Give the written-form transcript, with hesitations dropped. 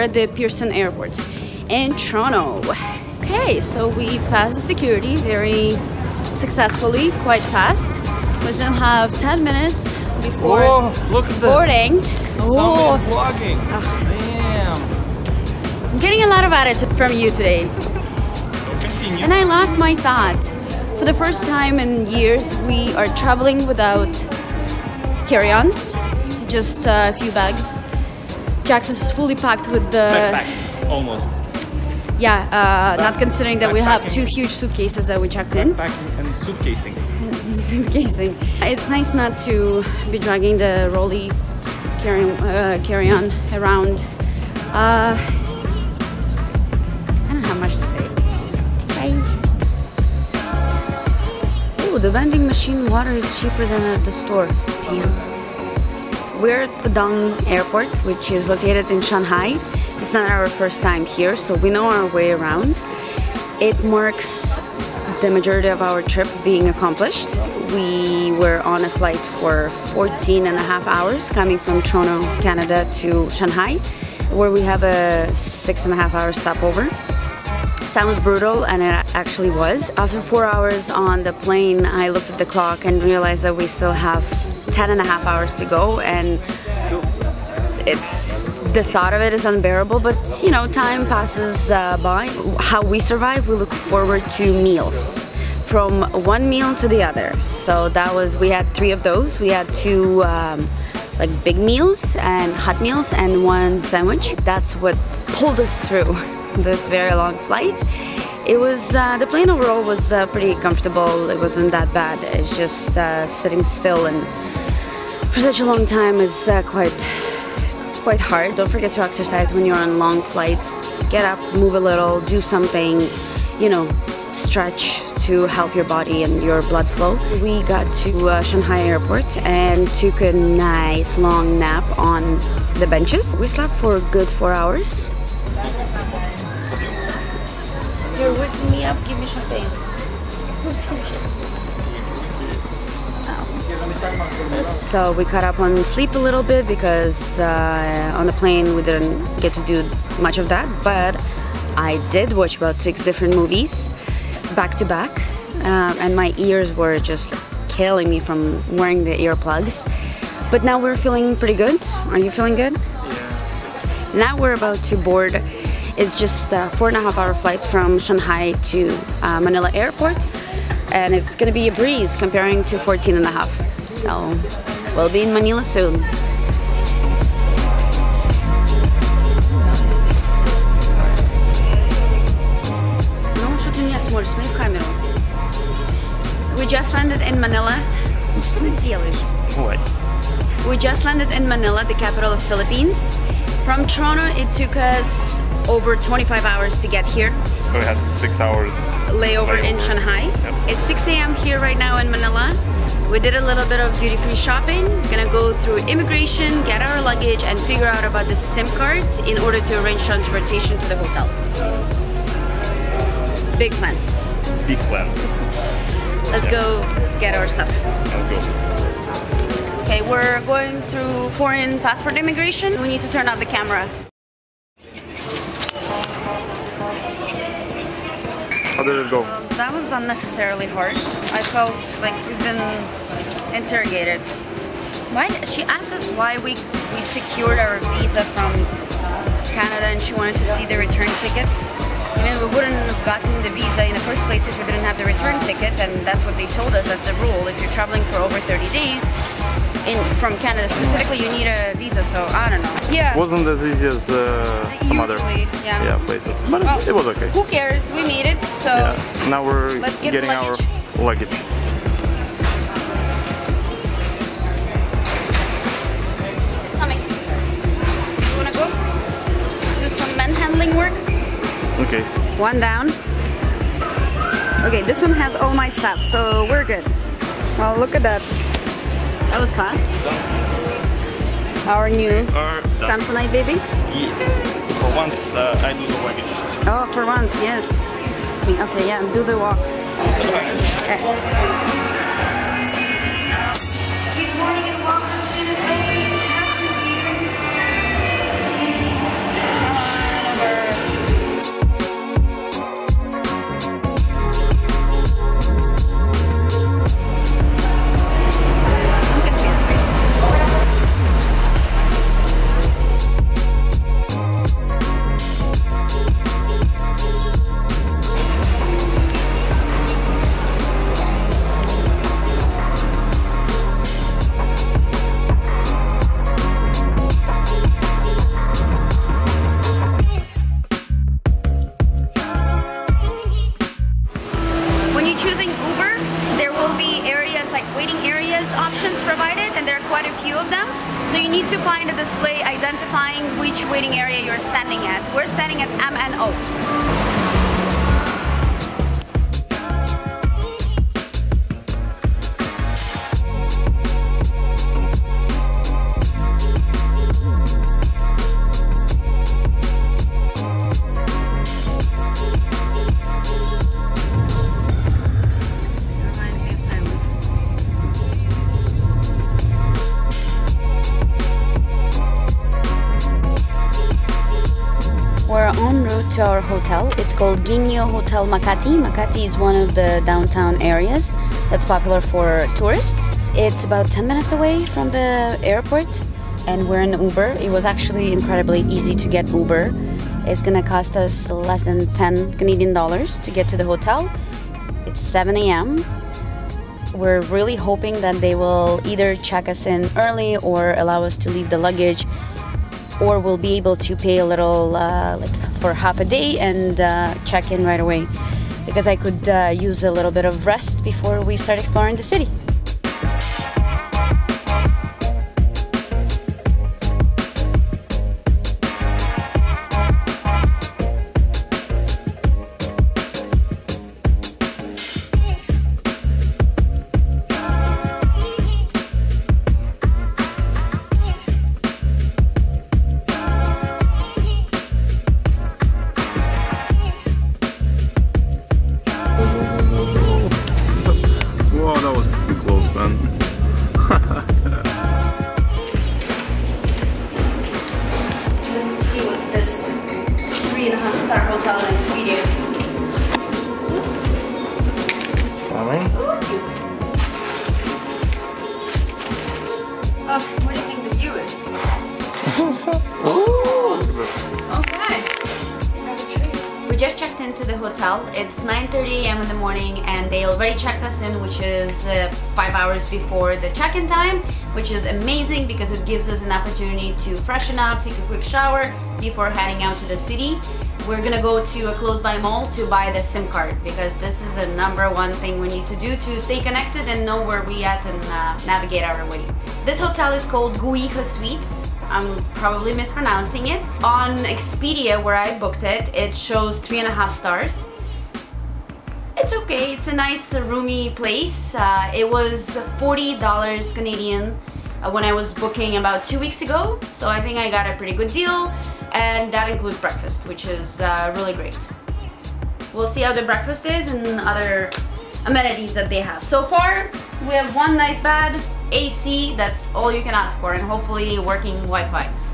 we're at the Pearson Airport in Toronto. Okay, so we passed the security very successfully, quite fast. We still have 10 minutes before look at this. Boarding. Oh, vlogging. Damn. I'm getting a lot of attitude from you today. And I lost my thought. For the first time in years, we are traveling without carry-ons, just a few bags. Jax's is fully packed with the backpack, almost. Yeah, not considering that we have two huge suitcases that we checked in. Backpacking and suitcasing. Suitcasing. It's nice not to be dragging the rolly carry-on around. I don't have much to say. Bye. Oh, the vending machine water is cheaper than at the store. Damn. We're at Pudong Airport, which is located in Shanghai. It's not our first time here, so we know our way around. It marks the majority of our trip being accomplished. We were on a flight for 14.5 hours coming from Toronto, Canada to Shanghai, where we have a 6.5 hour stopover. Sounds brutal, and it actually was. After 4 hours on the plane, I looked at the clock and realized that we still have 10.5 hours to go, and it's the thought of it is unbearable, but you know, time passes by. How we survive, we look forward to meals, from one meal to the other. So that was, we had 3 of those. We had 2 like big meals and hot meals and 1 sandwich. That's what pulled us through this very long flight. It was, the plane overall was pretty comfortable. It wasn't that bad. It's just sitting still and for such a long time is quite hard. Don't forget to exercise when you're on long flights. Get up, move a little, do something, you know, stretch to help your body and your blood flow. We got to Shanghai Airport and took a nice long nap on the benches. We slept for a good 4 hours. You're waking me up, give me champagne. So we caught up on sleep a little bit because on the plane we didn't get to do much of that, but I did watch about 6 different movies back to back, and my ears were just killing me from wearing the earplugs. But now we're feeling pretty good. Are you feeling good? Yeah. Now we're about to board. It's just a 4.5 hour flight from Shanghai to Manila Airport, and it's gonna be a breeze comparing to 14.5. So we'll be in Manila soon. We just landed in Manila. What? We just landed in Manila, the capital of Philippines. From Toronto, it took us over 25 hours to get here. So we had 6 hours layover in Shanghai. Yep. It's 6 a.m. here right now in Manila. We did a little bit of duty-free shopping. Gonna go through immigration, get our luggage, and figure out about the SIM card in order to arrange transportation to the hotel. Big plans. Big plans. Let's go get our stuff. Let's go. Okay, we're going through foreign passport immigration. We need to turn off the camera. How did it go? That was unnecessarily hard. I felt like we've been interrogated. Why? She asked us why we secured our visa from Canada, and she wanted to see the return ticket. I mean, we wouldn't have gotten the visa in the first place if we didn't have the return ticket, and that's what they told us, that's the rule. If you're traveling for over 30 days from Canada specifically, you need a visa, so I don't know. Yeah. Wasn't as easy as some other places, but well, it was okay. Who cares? We made it, so yeah. Now we're getting luggage. Our luggage. It's coming. You wanna go do some manhandling work? Okay. One down. Okay, this one has all my stuff, so we're good. Well, look at that. That was fast. Our new Samsonite baby. Yeah. For once, I do the luggage. Oh, for once, yes. Okay, yeah, do the walk. Okay. Good morning and welcome to the baby's happy year. So you need to find a display identifying which waiting area you're standing at. We're standing at M and O. To our hotel. It's called Ginyo Hotel Makati. Makati is one of the downtown areas that's popular for tourists. It's about 10 minutes away from the airport and we're in Uber. It was actually incredibly easy to get Uber. It's gonna cost us less than 10 Canadian dollars to get to the hotel. It's 7 a.m. We're really hoping that they will either check us in early or allow us to leave the luggage, or we'll be able to pay a little for half a day and check in right away, because I could use a little bit of rest before we start exploring the city. What do you think the view is? Oh, look at this. Okay. We have a treat. We just checked into the hotel. It's 9:30 a.m. in the morning and they already checked us in, which is 5 hours before the check-in time, which is amazing because it gives us an opportunity to freshen up, take a quick shower before heading out to the city. We're gonna go to a close-by mall to buy the SIM card, because this is the #1 thing we need to do to stay connected and know where we at and navigate our way. This hotel is called Guijo Suites. I'm probably mispronouncing it. On Expedia, where I booked it, it shows 3.5 stars. It's okay, it's a nice roomy place. It was $40 Canadian when I was booking about 2 weeks ago, so I think I got a pretty good deal. And that includes breakfast, which is really great. We'll see how the breakfast is and other amenities that they have. So far, we have one nice bed, AC, that's all you can ask for, and hopefully working Wi-Fi.